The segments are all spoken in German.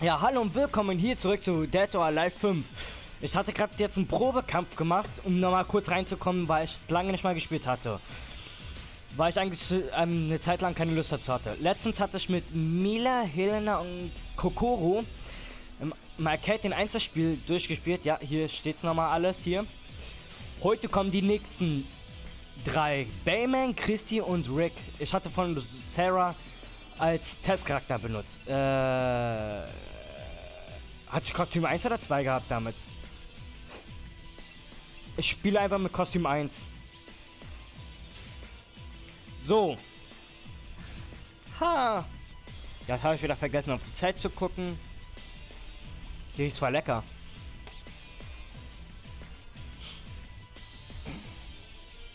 Ja, hallo und willkommen hier zurück zu Dead or Alive 5. Ich hatte gerade jetzt einen Probekampf gemacht, um nochmal kurz reinzukommen, weil ich es lange nicht mal gespielt hatte. Weil ich eigentlich eine Zeit lang keine Lust dazu hatte. Letztens hatte ich mit Mila, Helena und Kokoro im Arcade den Einzelspiel durchgespielt. Ja, hier steht es nochmal alles hier. Heute kommen die nächsten drei. Bayman, Christie und Rick. Ich hatte von Sarah als Testcharakter benutzt. Hat ich Kostüm 1 oder 2 gehabt damit? Ich spiele einfach mit Kostüm 1. So. Ha. Jetzt habe ich wieder vergessen, auf die Zeit zu gucken. Die ist zwar lecker.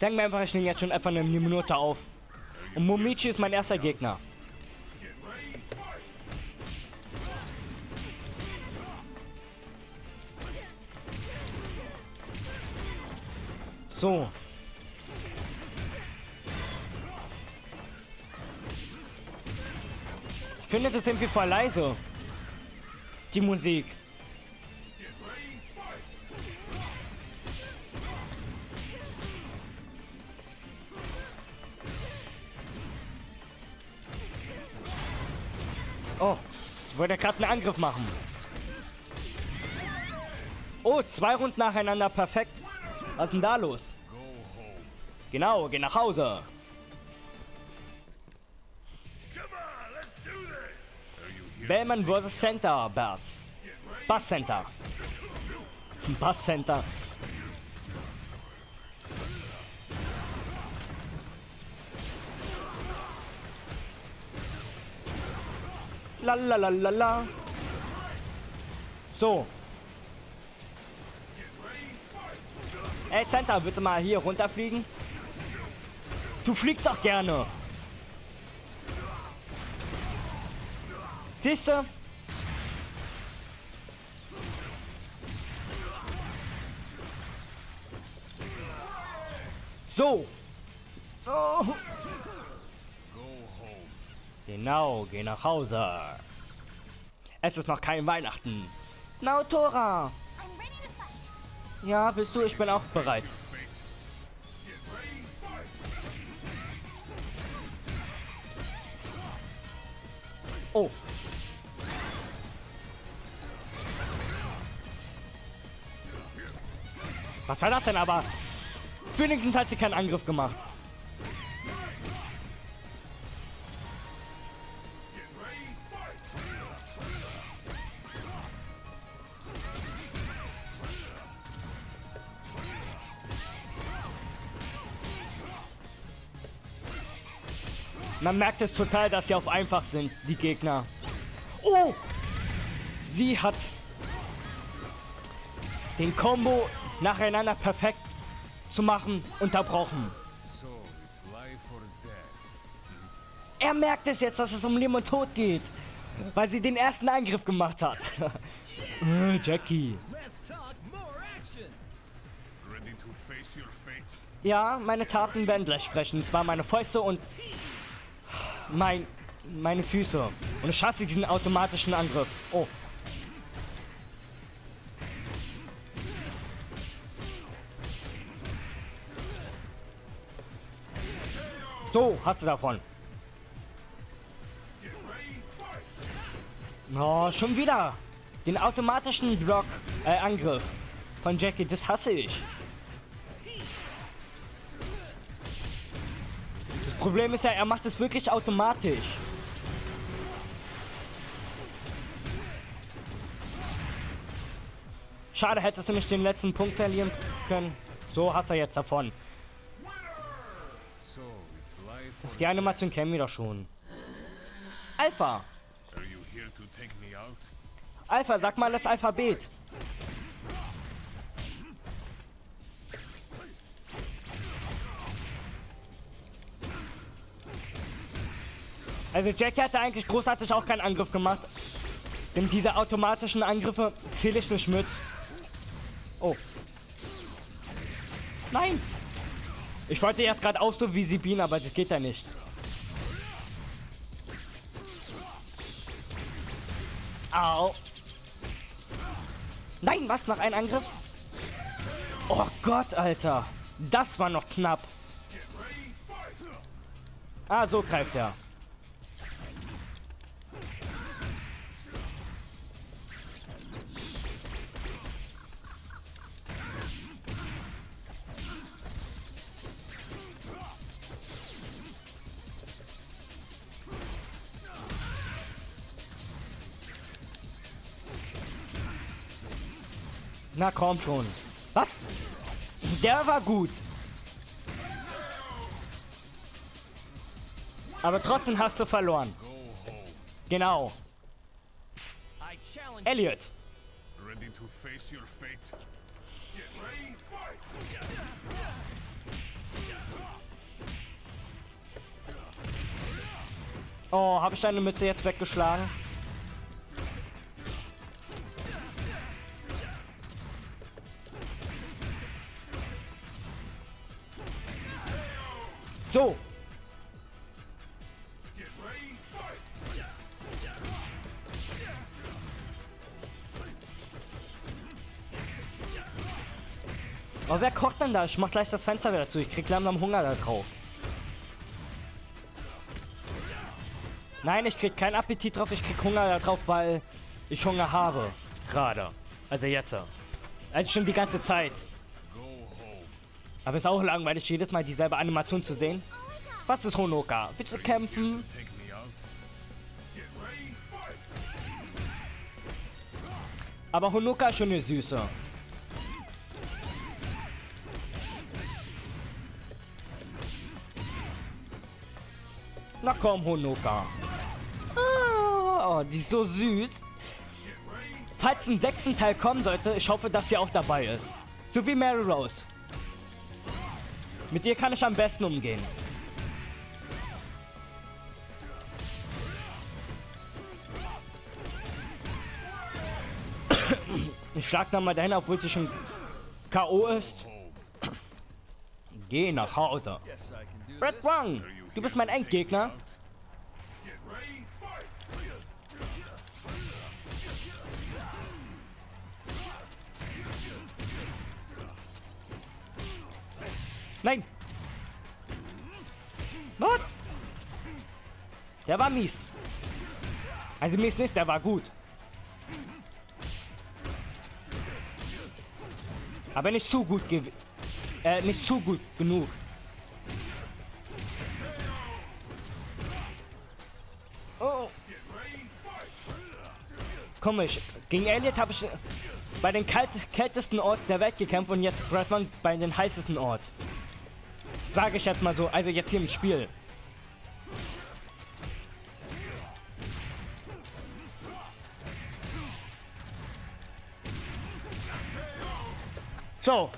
Denken wir einfach, ich nehme jetzt schon etwa eine Minute auf. Und Momichi ist mein erster Gegner. So. Ich finde das irgendwie voll leise. Die Musik. Oh, ich wollte gerade einen Angriff machen. Oh, 2 Runden nacheinander, perfekt. Was ist denn da los? Genau, geh nach Hause. Bayman vs. Center Bass. Bass Center. Bass Center. La la la la la. So. Ey, Center, bitte mal hier runterfliegen. Du fliegst auch gerne. Siehst du? So. Oh. Genau, geh nach Hause. Es ist noch kein Weihnachten. Nautora. Ja, bist du? Ich bin auch bereit. Oh. Was war das denn aber? Wenigstens hat sie keinen Angriff gemacht. Man merkt es total, dass sie auf einfach sind, die Gegner. Oh! Sie hat den Combo nacheinander perfekt zu machen unterbrochen. Er merkt es jetzt, dass es um Leben und Tod geht, weil sie den ersten Angriff gemacht hat. Jackie. Ja, meine Taten werden gleich sprechen. Es waren meine Fäuste und meine Füße. Und ich hasse diesen automatischen Angriff. Oh. So, hast du davon. Oh, schon wieder. Den automatischen Block, Angriff von Jackie, das hasse ich. Problem ist ja, er macht es wirklich automatisch. Schade, hättest du nicht den letzten Punkt verlieren können. So hast er jetzt davon. Ach, die Animation kennen wir doch schon. Alpha. Alpha, sag mal das Alphabet. Also Jackie hatte eigentlich großartig auch keinen Angriff gemacht. Denn diese automatischen Angriffe zähle ich nicht mit. Oh. Nein. Ich wollte erst gerade auch so wie Sabine, aber das geht ja nicht. Au. Nein, was? Noch ein Angriff? Oh Gott, Alter. Das war noch knapp. Ah, so greift er. Na komm schon. Was? Der war gut. Aber trotzdem hast du verloren. Genau. Elliot. Oh, habe ich deine Mütze jetzt weggeschlagen? So. Oh, wer kocht denn da? Ich mach gleich das Fenster wieder zu. Ich krieg langsam Hunger da drauf. Nein, ich krieg keinen Appetit drauf. Ich krieg Hunger da drauf, weil ich Hunger habe. Gerade. Also jetzt. Also schon die ganze Zeit. Aber ist auch langweilig, jedes Mal dieselbe Animation zu sehen. Was ist Honoka? Bitte kämpfen. Aber Honoka ist schon eine Süße. Na komm, Honoka. Oh, die ist so süß. Falls ein 6. Teil kommen sollte, ich hoffe, dass sie auch dabei ist. So wie Mary Rose. Mit ihr kann ich am besten umgehen. Ich schlag da mal dahin, obwohl sie schon K.O. ist. Geh nach Hause. Brad Wong, du bist mein Endgegner. Nein! Was? Der war mies. Also mies nicht, der war gut. Aber nicht zu gut nicht zu gut genug. Oh. Komisch. Gegen Elliot habe ich bei den kältesten Ort der Welt gekämpft und jetzt Brad Wong bei den heißesten Ort. Sage ich jetzt mal so, also jetzt hier im Spiel. So.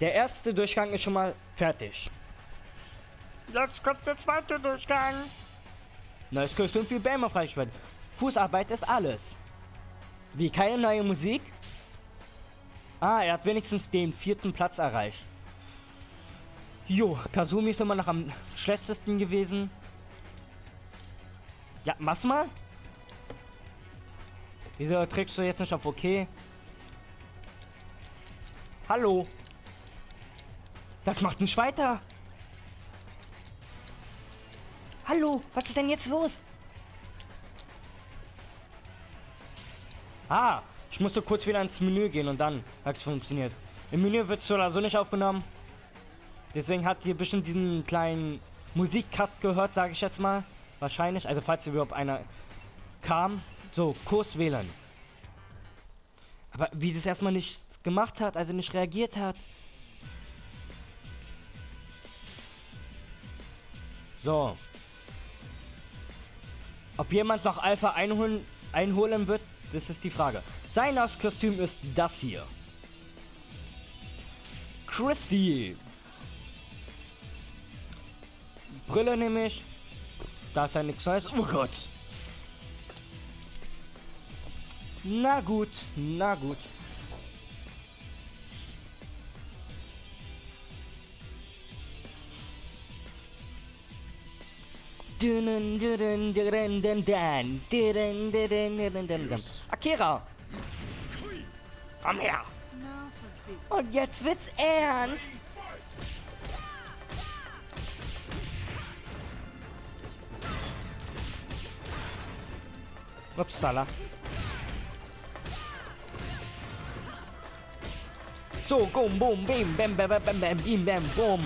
Der erste Durchgang ist schon mal fertig. Jetzt kommt der zweite Durchgang. Neues Kostüm für Bayman freigeschaltet. Fußarbeit ist alles. Wie keine neue Musik? Ah, er hat wenigstens den 4. Platz erreicht. Jo, Kasumi ist immer noch am schlechtesten gewesen. Ja, mach's mal. Wieso trägst du jetzt nicht auf OK? Hallo. Das macht nicht weiter. Hallo, was ist denn jetzt los? Ah. Ich musste kurz wieder ins Menü gehen und dann hat es funktioniert. Im Menü wird es so oder so nicht aufgenommen. Deswegen habt ihr bestimmt diesen kleinen Musikcut gehört, sage ich jetzt mal. Wahrscheinlich, also falls überhaupt einer kam. So, Kurs wählen. Aber wie das erstmal nicht gemacht hat, also nicht reagiert hat. So. Ob jemand noch Alpha einholen wird, das ist die Frage. Sein Kostüm ist das hier. Christie. Brille nehme ich. Da ist ja nichts Neues. Oh Gott. Na gut, na gut. Akira! Komm her! Und jetzt wird's ernst! Upsala. So, boom, boom, bim, bam, bam, bam, bam, bim, bam, boom.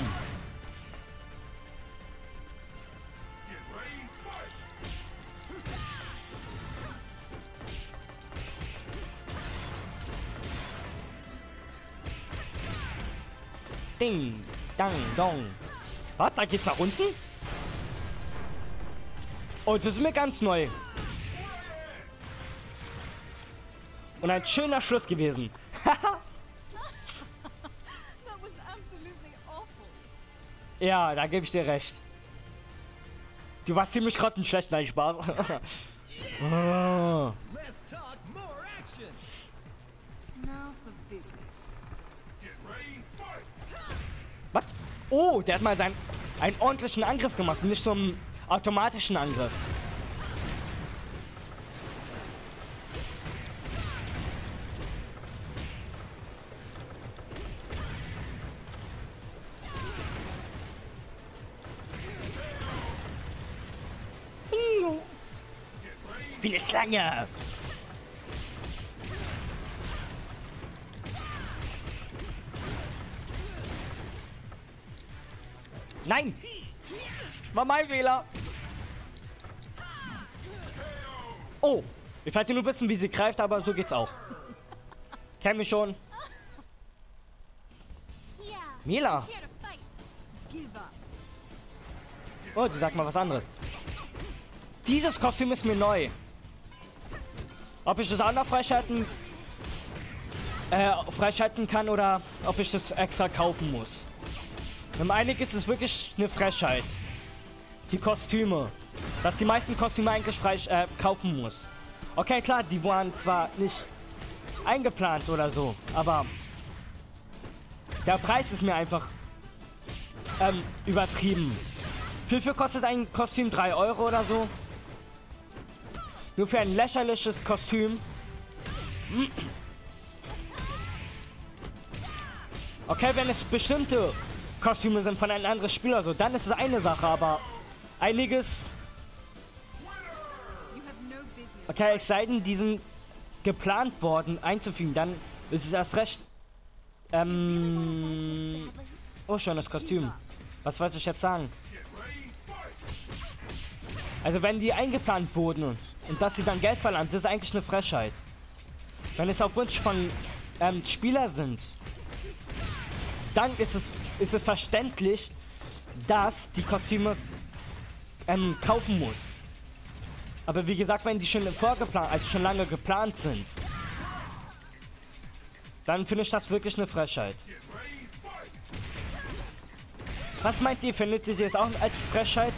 Ding, dang, dong. Was? Da geht's nach unten? Oh, das ist mir ganz neu. Und ein schöner Schluss gewesen. Ja, da gebe ich dir recht. Du warst ziemlich gerade einen schlechten Einspaß. Oh. Was? Oh, der hat mal einen ordentlichen Angriff gemacht, nicht so einen automatischen Angriff. Wie eine Schlange! Nein! War mein Fehler! Oh! Ich wollte nur wissen, wie sie greift, aber so geht's auch. Kenn mich schon. Mila! Oh, die sagt mal was anderes. Dieses Kostüm ist mir neu. Ob ich das auch noch freischalten kann oder ob ich das extra kaufen muss. Im Einigen ist es wirklich eine Frechheit. Die Kostüme. Dass die meisten Kostüme eigentlich kaufen muss. Okay, klar, die waren zwar nicht eingeplant oder so, aber der Preis ist mir einfach übertrieben. Wie viel kostet ein Kostüm? 3 Euro oder so? Nur für ein lächerliches Kostüm. Okay, wenn es bestimmte Kostüme sind von einem anderen Spieler so, dann ist es eine Sache, aber einiges. Okay, es sei denn, die sind geplant worden einzufügen, dann ist es erst recht. Oh, schönes Kostüm. Was wollte ich jetzt sagen? Also wenn die eingeplant wurden und dass sie dann Geld verlangt, das ist eigentlich eine Frechheit. Wenn es auf Wunsch von Spieler sind, dann ist es verständlich, dass die Kostüme kaufen muss. Aber wie gesagt, wenn die schon vorgeplant, also schon lange geplant sind, dann finde ich das wirklich eine Frechheit. Was meint ihr? Findet ihr das auch als Frechheit?